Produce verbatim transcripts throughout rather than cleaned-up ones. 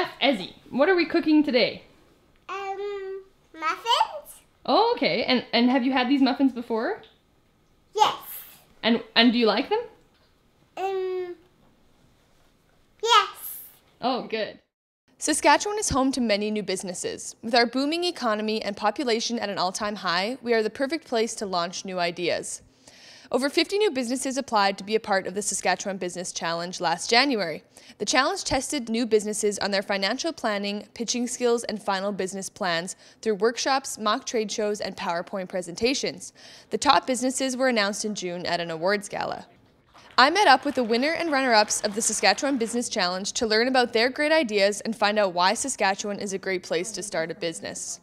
Chef Ezzy, what are we cooking today? Um, muffins. Oh, okay. And and have you had these muffins before? Yes. And and do you like them? Um, yes. Oh, good. Saskatchewan is home to many new businesses. With our booming economy and population at an all-time high, we are the perfect place to launch new ideas. Over fifty new businesses applied to be a part of the Saskatchewan Business Challenge last January. The challenge tested new businesses on their financial planning, pitching skills, and final business plans through workshops, mock trade shows, and PowerPoint presentations. The top businesses were announced in June at an awards gala. I met up with the winner and runner-ups of the Saskatchewan Business Challenge to learn about their great ideas and find out why Saskatchewan is a great place to start a business.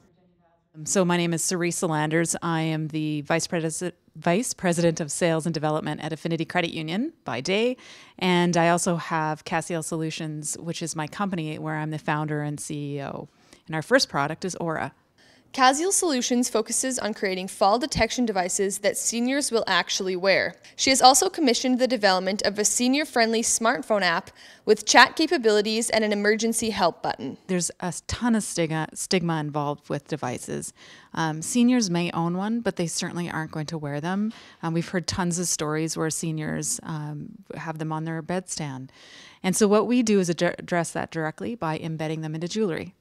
So my name is Sarisa Landers. I am the Vice President, Vice President of Sales and Development at Affinity Credit Union by day, and I also have Cassiel Solutions, which is my company where I'm the founder and C E O. And our first product is Aura. Cassiel Solutions focuses on creating fall detection devices that seniors will actually wear. She has also commissioned the development of a senior-friendly smartphone app with chat capabilities and an emergency help button. There's a ton of stigma, stigma involved with devices. Um, seniors may own one, but they certainly aren't going to wear them. Um, we've heard tons of stories where seniors um, have them on their bedstand. And so what we do is address that directly by embedding them into jewelry.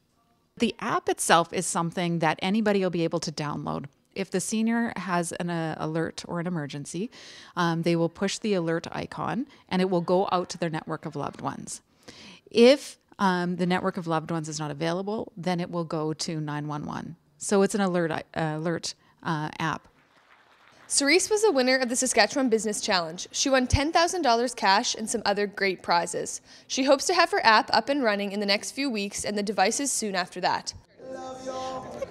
The app itself is something that anybody will be able to download. If the senior has an uh, alert or an emergency, um, they will push the alert icon and it will go out to their network of loved ones. If um, the network of loved ones is not available, then it will go to nine one one. So it's an alert, uh, alert uh, app. Cerise was the winner of the Saskatchewan Business Challenge. She won ten thousand dollars cash and some other great prizes. She hopes to have her app up and running in the next few weeks and the devices soon after that.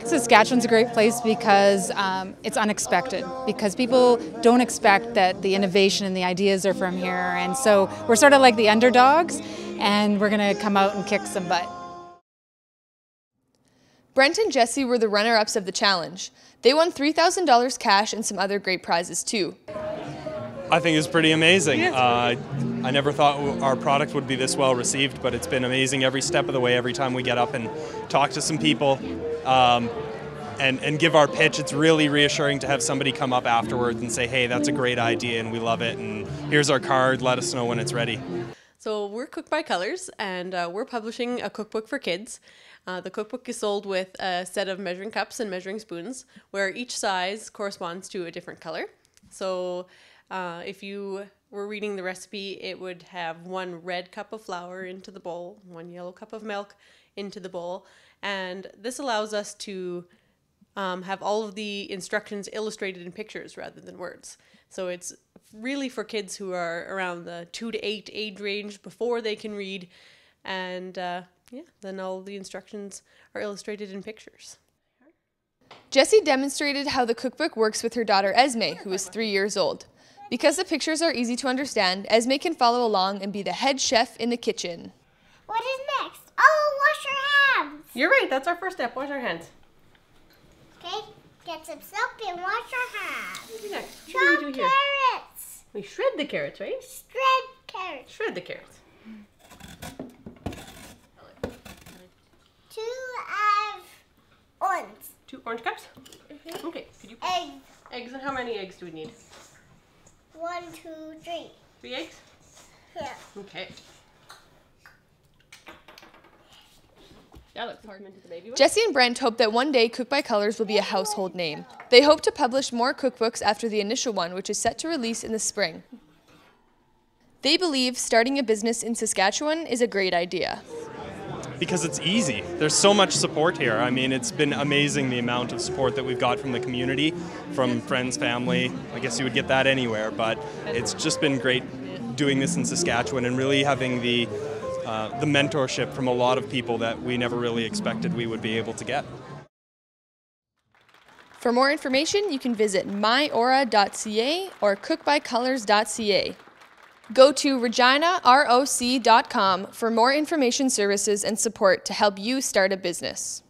Saskatchewan's a great place because um, it's unexpected, because people don't expect that the innovation and the ideas are from here, and so we're sort of like the underdogs, and we're going to come out and kick some butt. Brent and Jesse were the runner-ups of the challenge. They won three thousand dollars cash and some other great prizes too. I think it's pretty amazing. Uh, I never thought our product would be this well received, but it's been amazing every step of the way. Every time we get up and talk to some people um, and, and give our pitch, it's really reassuring to have somebody come up afterwards and say, hey, that's a great idea and we love it, and here's our card, let us know when it's ready. So we're Cook by Colours, and uh, we're publishing a cookbook for kids. Uh, the cookbook is sold with a set of measuring cups and measuring spoons, where each size corresponds to a different color. So uh, if you were reading the recipe, it would have one red cup of flour into the bowl, one yellow cup of milk into the bowl, and this allows us to um, have all of the instructions illustrated in pictures rather than words. So it's really for kids who are around the two to eight age range before they can read, and uh, yeah, then all the instructions are illustrated in pictures. Jessie demonstrated how the cookbook works with her daughter Esme, who is three years old. Because the pictures are easy to understand, Esme can follow along and be the head chef in the kitchen. What is next? Oh, wash your hands! You're right, that's our first step, wash our hands. Okay, get some soap and wash your hands. What do next? What do we do here? Carrots! We shred the carrots, right? Shred carrots. Shred the carrots. Two orange cups? Mm-hmm. Okay. Could you eggs. Eggs. And how many eggs do we need? One, two, three. Three eggs? Yeah. Okay. That looks hard. Jessie and Brent hope that one day Cook by Colours will be a household name. They hope to publish more cookbooks after the initial one, which is set to release in the spring. They believe starting a business in Saskatchewan is a great idea. Because it's easy. There's so much support here. I mean, it's been amazing the amount of support that we've got from the community, from friends, family. I guess you would get that anywhere, but it's just been great doing this in Saskatchewan and really having the, uh, the mentorship from a lot of people that we never really expected we would be able to get. For more information, you can visit my aura dot c a or cook by colors dot c a. Go to regina roc dot com for more information, services, and support to help you start a business.